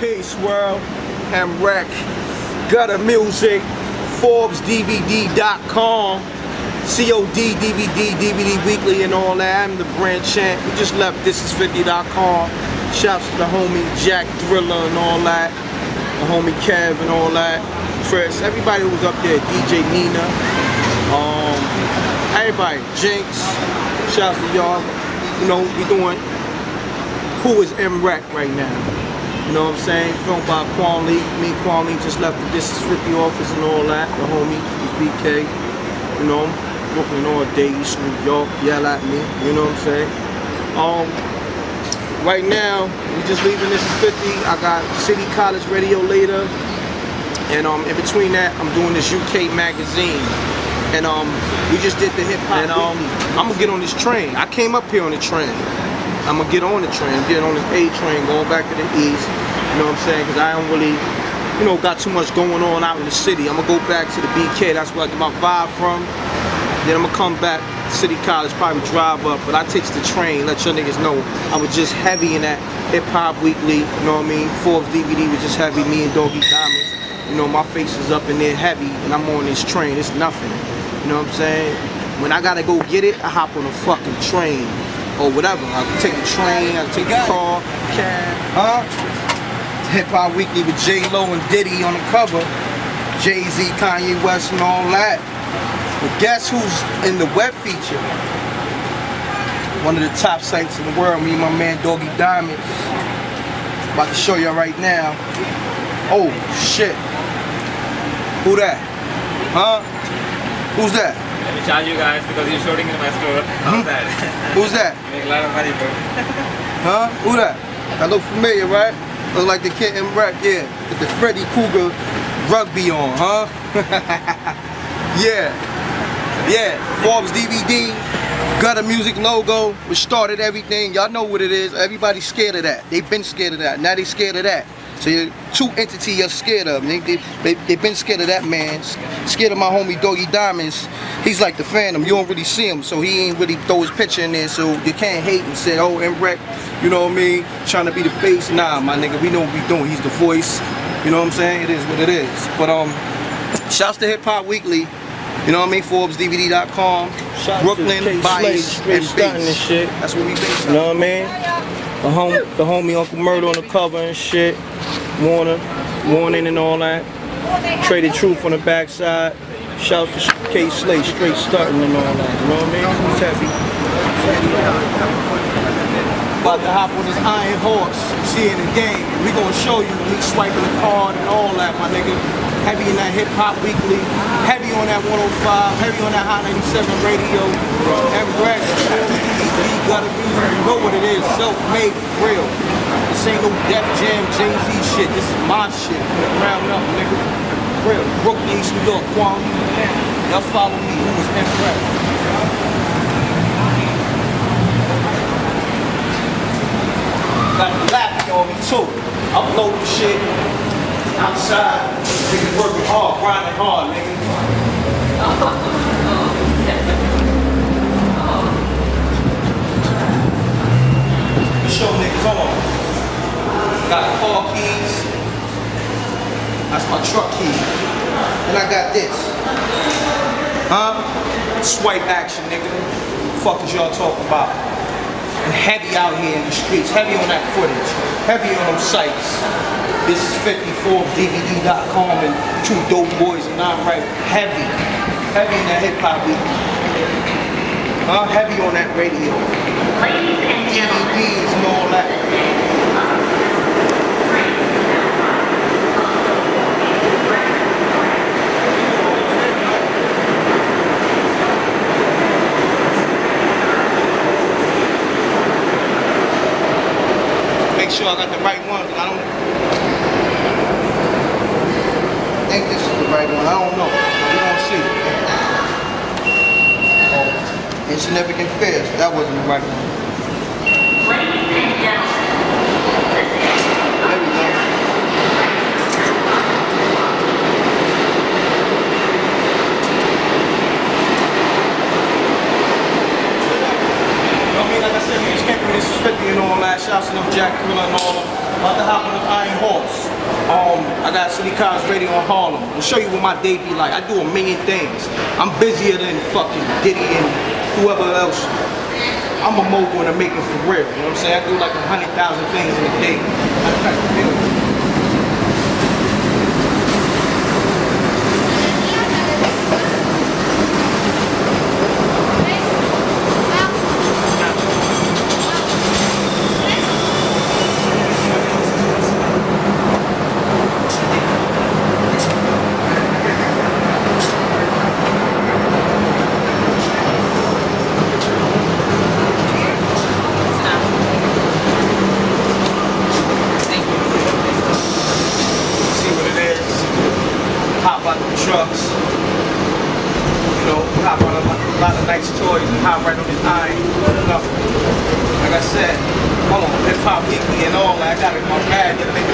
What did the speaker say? Peace, world. M. Reck, Gutter Music, ForbezDVD.com, COD, DVD, DVD Weekly, and all that. I'm the brand champ. We just left This Is 50.com. Shouts to the homie Jack Thriller and all that. The homie Kev and all that. Chris, everybody who was up there, DJ Nina. Everybody, Jinx. Shouts to y'all. You know, we doing Who Is M. Reck right now. You know what I'm saying? Filmed by Kwan Lee. Me and Kwan Lee just left the This Is 50 office and all that. The homie, BK, you know, Brooklyn all day, East New York, yell at me, you know what I'm saying? Right now, we just leaving This Is 50. I got City College Radio later. And in between that, I'm doing this UK magazine. And we just did the Hip Hop Weekly. I'm gonna get on this train. I came up here on the train. I'm gonna get on the train, get on this A train, going back to the East, you know what I'm saying? Cause I don't really, you know, got too much going on out in the city. I'm gonna go back to the BK, that's where I get my vibe from. Then I'm gonna come back to City College, probably drive up, but I takes the train, let your niggas know. I was just heavy in that Hip Hop Weekly, you know what I mean? Forbes DVD was just heavy, me and Doggie Diamonds. You know, my face is up in there heavy, and I'm on this train, it's nothing. You know what I'm saying? When I gotta go get it, I hop on a fucking train. Or whatever. I can take the train, I can take the car. Hip Hop Weekly with J Lo and Diddy on the cover. Jay-Z, Kanye West and all that. But guess who's in the web feature? One of the top sites in the world, me and my man Doggie Diamonds. About to show y'all right now. Oh shit. Who that? Huh? Who's that? Let me charge you guys because you're shorting in my store. How's that? Who's that? You make a lot of money, bro. Huh? Who that? I look familiar, right? Look like the kid in rap, yeah. With the Freddy Krueger rugby on, huh? Yeah. Yeah. Forbes DVD. Got a music logo. We started everything. Y'all know what it is. Everybody's scared of that. They've been scared of that. Now they scared of that. So you're two entities you're scared of. They've been scared of that man. Scared of my homie Doggie Diamonds. He's like the Phantom. You don't really see him, so he ain't really throw his picture in there. So you can't hate and say, oh, M. Reck, you know what I mean? Trying to be the face. Nah, my nigga, we know what we doing. He's the voice. You know what I'm saying? It is what it is. But shouts to Hip Hop Weekly. You know what I mean? ForbesDVD.com. Brooklyn, Vice, and Bass. That's what we based on. You know what I mean? The homie Uncle Murder on the cover and shit. Warner, Warning and all that. Traded Truth on the backside. Shout to K Slate, straight starting and all that. You know what I mean? Who's happy? About to hop on this Iron Horse. See in the game. We gonna show you me swiping the card and all that, my nigga. Heavy in that Hip Hop Weekly. Heavy on that 105. Heavy on that High 97 radio. M. Reck, we got to be. You know what it is, self-made for real. This ain't no Def Jam, Jay-Z shit. This is my shit. Round up, nigga. Real. Brooklyn, East New York, Quan. Y'all follow me. Who was M. Reck? Got a lap on me too. Upload the shit. Outside. Niggas working hard, grinding hard, nigga. Show niggas on. Got car keys. That's my truck key. And I got this. Huh? Swipe action, nigga. The fuck is y'all talking about? And heavy out here in the streets. Heavy on that footage. Heavy on them sites. This is 54dvd.com and Two Dope Boys and I'm Right. Heavy. Heavy in that Hip Hop Week. Heavy on that radio. DVDs and all that. Make sure I got the right one, because I don't think this is the right one. I don't know. We're gonna see. Insignificant Fears, that wasn't the right one. There we go. I mean, like I said, we just came from This Is 50 and all that. shouts to them Jack Thriller and all of them. About to hop on the Iron Horse. I got City College Radio in Harlem. I'll show you what my day be like. I do a million things. I'm busier than fucking Diddy and whoever else. I'm a mogul and I make it for real. You know what I'm saying? I do like 100,000 things in a day. Matter of fact, Hip Hop Weekly and all that. I got it, my bad.